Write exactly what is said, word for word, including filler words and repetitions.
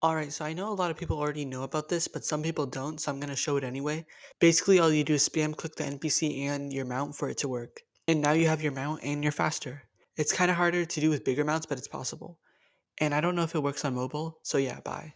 All right, so I know a lot of people already know about this, but some people don't, so I'm going to show it anyway. Basically, all you do is spam click the N P C and your mount for it to work. And now you have your mount and you're faster. It's kind of harder to do with bigger mounts, but it's possible. And I don't know if it works on mobile, so yeah, bye.